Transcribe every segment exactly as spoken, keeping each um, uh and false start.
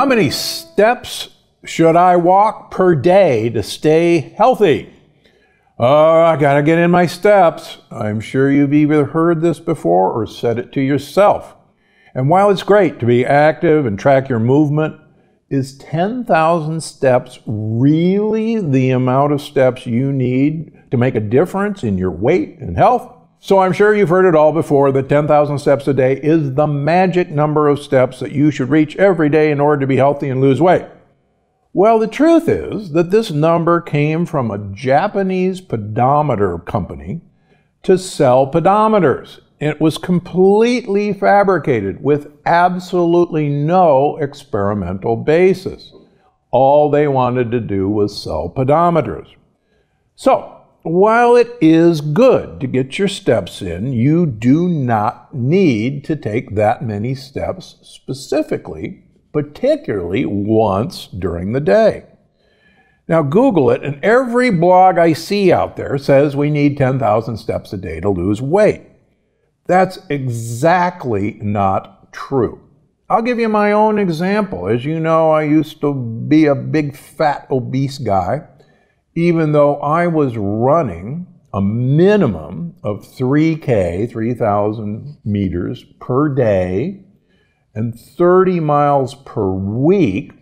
How many steps should I walk per day to stay healthy? Oh, I gotta get in my steps. I'm sure you've either heard this before or said it to yourself. And while it's great to be active and track your movement, is ten thousand steps really the amount of steps you need to make a difference in your weight and health? So I'm sure you've heard it all before that ten thousand steps a day is the magic number of steps that you should reach every day in order to be healthy and lose weight. Well, the truth is that this number came from a Japanese pedometer company to sell pedometers. It was completely fabricated with absolutely no experimental basis. All they wanted to do was sell pedometers. So, while it is good to get your steps in, you do not need to take that many steps specifically, particularly once during the day. Now Google it, and every blog I see out there says we need ten thousand steps a day to lose weight. That's exactly not true. I'll give you my own example. As you know, I used to be a big, fat, obese guy, even though I was running a minimum of three K, three thousand meters per day, and thirty miles per week,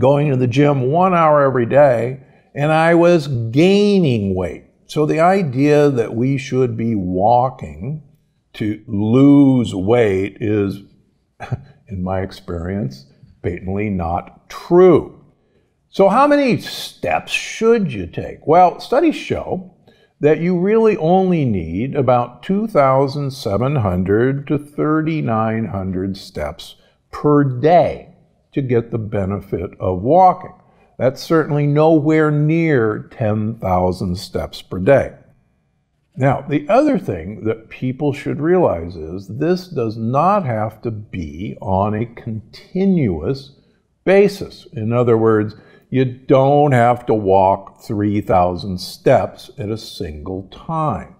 going to the gym one hour every day, and I was gaining weight. So the idea that we should be walking to lose weight is, in my experience, patently not true. So how many steps should you take? Well, studies show that you really only need about two thousand seven hundred to three thousand nine hundred steps per day to get the benefit of walking. That's certainly nowhere near ten thousand steps per day. Now, the other thing that people should realize is this does not have to be on a continuous basis. In other words, you don't have to walk three thousand steps at a single time.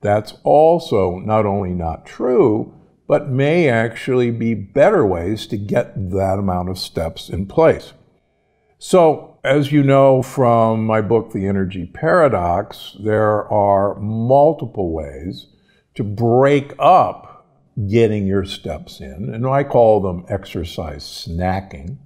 That's also not only not true, but may actually be better ways to get that amount of steps in place. So, as you know from my book, The Energy Paradox, there are multiple ways to break up getting your steps in, and I call them exercise snacking.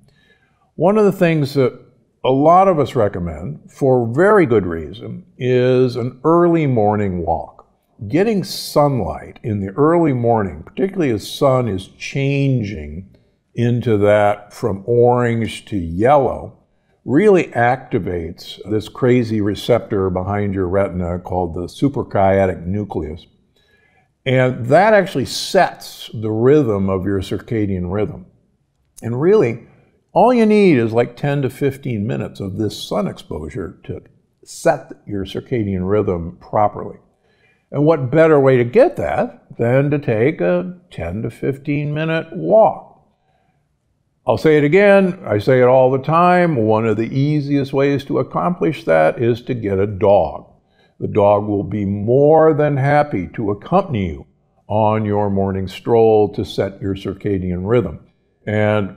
One of the things that a lot of us recommend, for very good reason, is an early morning walk. Getting sunlight in the early morning, particularly as sun is changing into that from orange to yellow, really activates this crazy receptor behind your retina called the suprachiasmatic nucleus. And that actually sets the rhythm of your circadian rhythm. And really, all you need is like ten to fifteen minutes of this sun exposure to set your circadian rhythm properly. And what better way to get that than to take a ten to fifteen minute walk? I'll say it again, I say it all the time, one of the easiest ways to accomplish that is to get a dog. The dog will be more than happy to accompany you on your morning stroll to set your circadian rhythm. And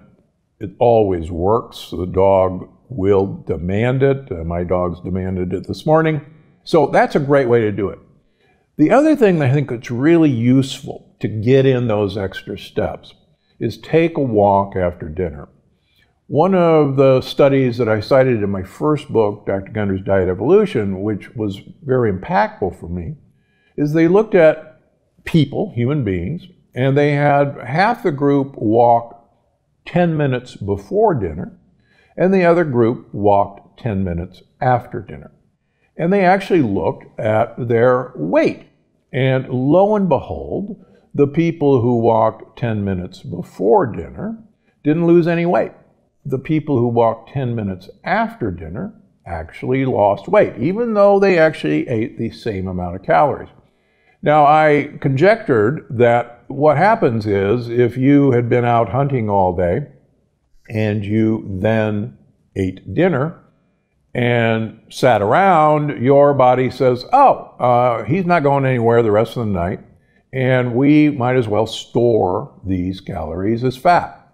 it always works. The dog will demand it. Uh, my dogs demanded it this morning. So that's a great way to do it. The other thing that I think that's really useful to get in those extra steps is take a walk after dinner. One of the studies that I cited in my first book, Doctor Gundry's Diet Evolution, which was very impactful for me, is they looked at people, human beings, and they had half the group walk ten minutes before dinner, and the other group walked ten minutes after dinner. And they actually looked at their weight. And lo and behold, the people who walked ten minutes before dinner didn't lose any weight. The people who walked ten minutes after dinner actually lost weight, even though they actually ate the same amount of calories. Now, I conjectured that what happens is if you had been out hunting all day and you then ate dinner and sat around, your body says, oh, uh, he's not going anywhere the rest of the night, and we might as well store these calories as fat.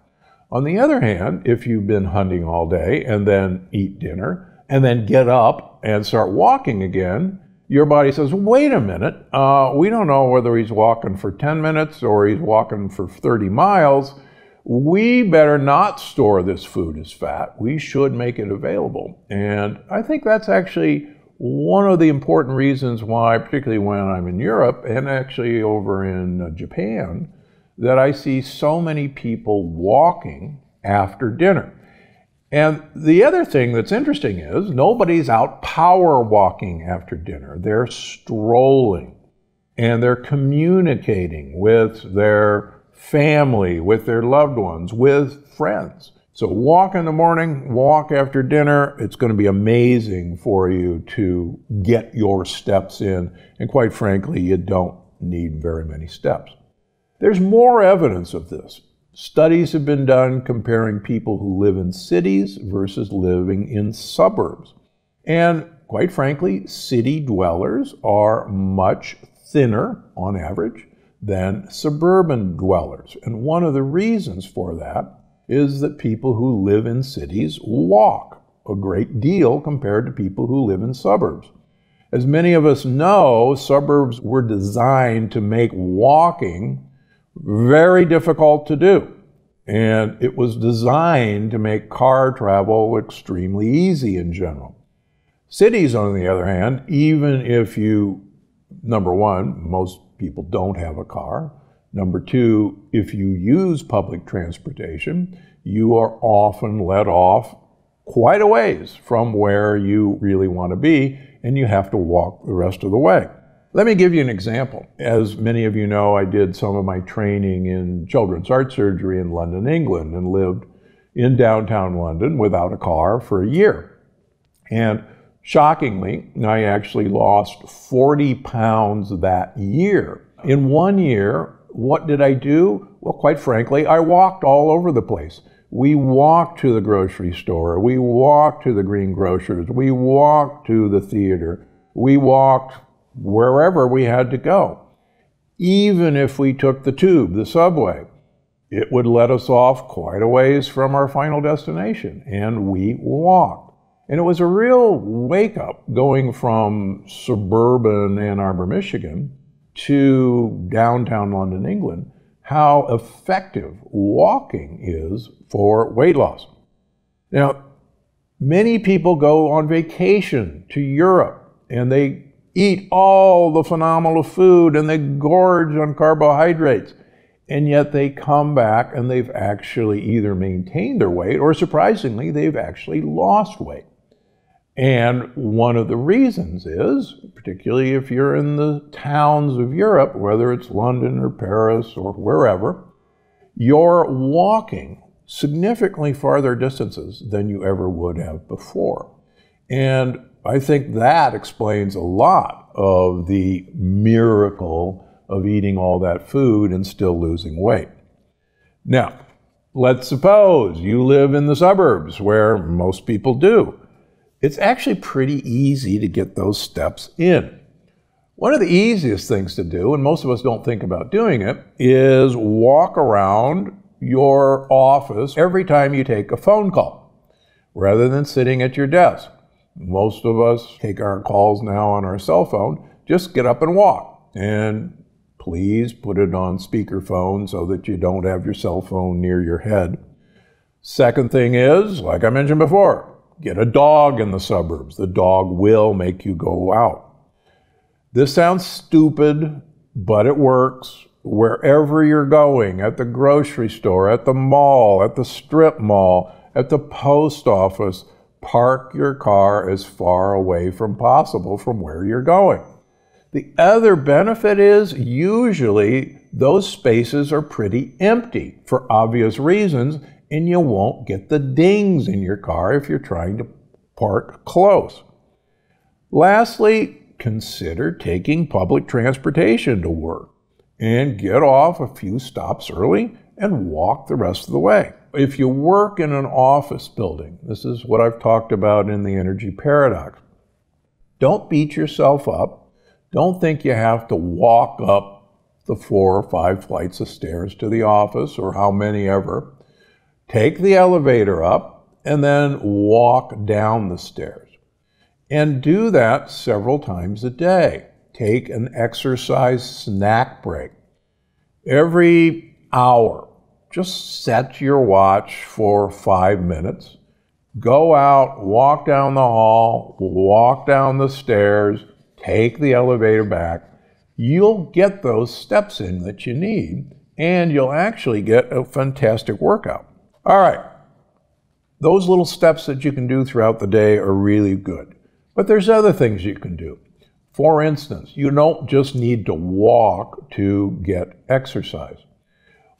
On the other hand, if you've been hunting all day and then eat dinner and then get up and start walking again, your body says, wait a minute, uh, we don't know whether he's walking for ten minutes or he's walking for thirty miles. We better not store this food as fat. We should make it available. And I think that's actually one of the important reasons why, particularly when I'm in Europe and actually over in Japan, that I see so many people walking after dinner. And the other thing that's interesting is nobody's out power walking after dinner. They're strolling and they're communicating with their family, with their loved ones, with friends. So walk in the morning, walk after dinner. It's going to be amazing for you to get your steps in. And quite frankly, you don't need very many steps. There's more evidence of this. Studies have been done comparing people who live in cities versus living in suburbs. And quite frankly, city dwellers are much thinner on average than suburban dwellers. And one of the reasons for that is that people who live in cities walk a great deal compared to people who live in suburbs. As many of us know, suburbs were designed to make walking very difficult to do. And it was designed to make car travel extremely easy in general. Cities, on the other hand, even if you, number one, most people don't have a car. Number two, if you use public transportation, you are often let off quite a ways from where you really want to be, and you have to walk the rest of the way. Let me give you an example. As many of you know, I did some of my training in children's heart surgery in London, England, and lived in downtown London without a car for a year. And shockingly, I actually lost forty pounds that year. In one year, what did I do? Well, quite frankly, I walked all over the place. We walked to the grocery store. We walked to the green grocers. We walked to the theater. We walked wherever we had to go. Even if we took the tube, the subway, it would let us off quite a ways from our final destination, and we walked. And it was a real wake-up going from suburban Ann Arbor, Michigan to downtown London, England, how effective walking is for weight loss. Now, many people go on vacation to Europe, and they eat all the phenomenal food and they gorge on carbohydrates. And yet they come back and they've actually either maintained their weight or, surprisingly, they've actually lost weight. And one of the reasons is, particularly if you're in the towns of Europe, whether it's London or Paris or wherever, you're walking significantly farther distances than you ever would have before. And I think that explains a lot of the miracle of eating all that food and still losing weight. Now, let's suppose you live in the suburbs where most people do. It's actually pretty easy to get those steps in. One of the easiest things to do, and most of us don't think about doing it, is walk around your office every time you take a phone call, rather than sitting at your desk. Most of us take our calls now on our cell phone. Just get up and walk. And please put it on speakerphone so that you don't have your cell phone near your head. Second thing is, like I mentioned before, get a dog in the suburbs. The dog will make you go out. This sounds stupid, but it works. Wherever you're going, at the grocery store, at the mall, at the strip mall, at the post office, park your car as far away from possible from where you're going. The other benefit is usually those spaces are pretty empty for obvious reasons, and you won't get the dings in your car if you're trying to park close. Lastly, consider taking public transportation to work and get off a few stops early and walk the rest of the way. If you work in an office building, this is what I've talked about in The Energy Paradox. Don't beat yourself up. Don't think you have to walk up the four or five flights of stairs to the office or how many ever. Take the elevator up and then walk down the stairs. And do that several times a day. Take an exercise snack break. Every hour, just set your watch for five minutes. Go out, walk down the hall, walk down the stairs, take the elevator back. You'll get those steps in that you need, and you'll actually get a fantastic workout. All right, those little steps that you can do throughout the day are really good. But there's other things you can do. For instance, you don't just need to walk to get exercise.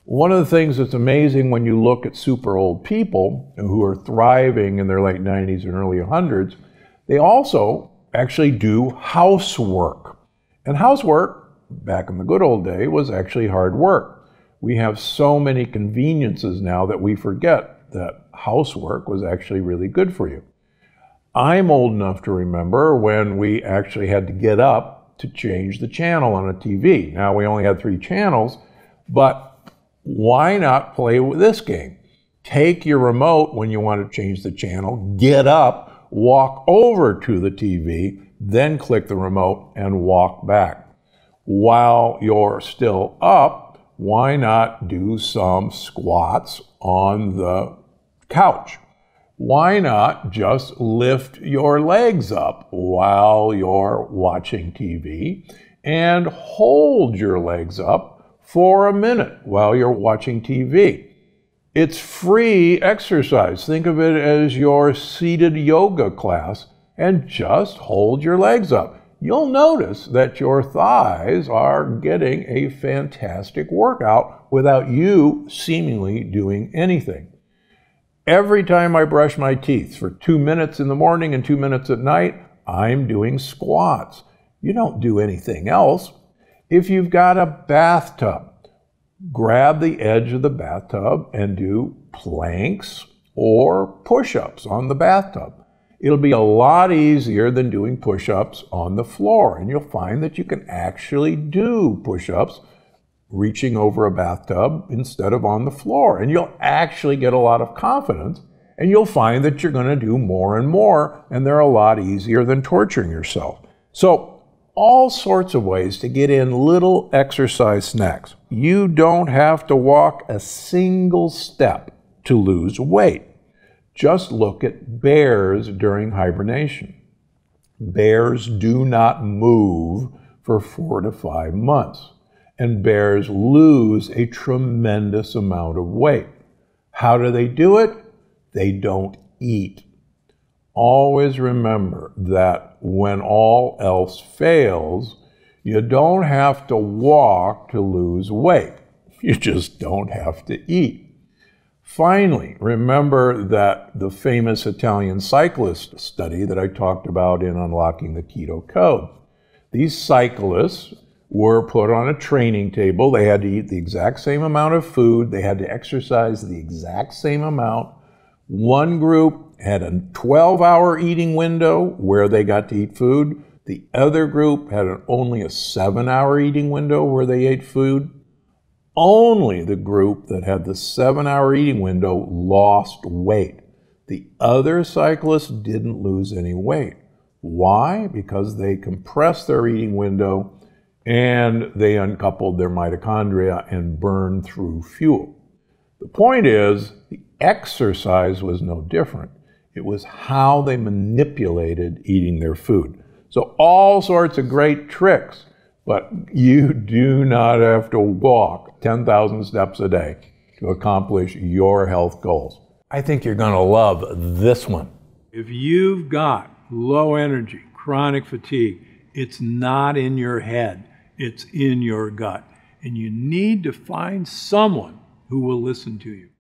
One of the things that's amazing when you look at super old people who are thriving in their late nineties and early hundreds, they also actually do housework. And housework, back in the good old day, was actually hard work. We have so many conveniences now that we forget that housework was actually really good for you. I'm old enough to remember when we actually had to get up to change the channel on a T V. Now, we only had three channels, but why not play with this game? Take your remote when you want to change the channel, get up, walk over to the T V, then click the remote and walk back. While you're still up, why not do some squats on the couch? Why not just lift your legs up while you're watching T V and hold your legs up for a minute while you're watching T V? It's free exercise. Think of it as your seated yoga class and just hold your legs up. You'll notice that your thighs are getting a fantastic workout without you seemingly doing anything. Every time I brush my teeth for two minutes in the morning and two minutes at night, I'm doing squats. You don't do anything else. If you've got a bathtub, grab the edge of the bathtub and do planks or push-ups on the bathtub. It'll be a lot easier than doing push-ups on the floor, and you'll find that you can actually do push-ups reaching over a bathtub instead of on the floor. And you'll actually get a lot of confidence, and you'll find that you're going to do more and more, and they're a lot easier than torturing yourself. So all sorts of ways to get in little exercise snacks. You don't have to walk a single step to lose weight. Just look at bears during hibernation. Bears do not move for four to five months. And bears lose a tremendous amount of weight. How do they do it? They don't eat. Always remember that when all else fails, you don't have to walk to lose weight. You just don't have to eat. Finally, remember that the famous Italian cyclist study that I talked about in Unlocking the Keto Code. These cyclists were put on a training table. They had to eat the exact same amount of food. They had to exercise the exact same amount. One group had a twelve hour eating window where they got to eat food. The other group had an, only a seven hour eating window where they ate food. Only the group that had the seven hour eating window lost weight. The other cyclists didn't lose any weight. Why? Because they compressed their eating window and they uncoupled their mitochondria and burned through fuel. The point is, the exercise was no different. It was how they manipulated eating their food. So all sorts of great tricks, but you do not have to walk ten thousand steps a day to accomplish your health goals. I think you're going to love this one. If you've got low energy, chronic fatigue, it's not in your head. It's in your gut. And you need to find someone who will listen to you.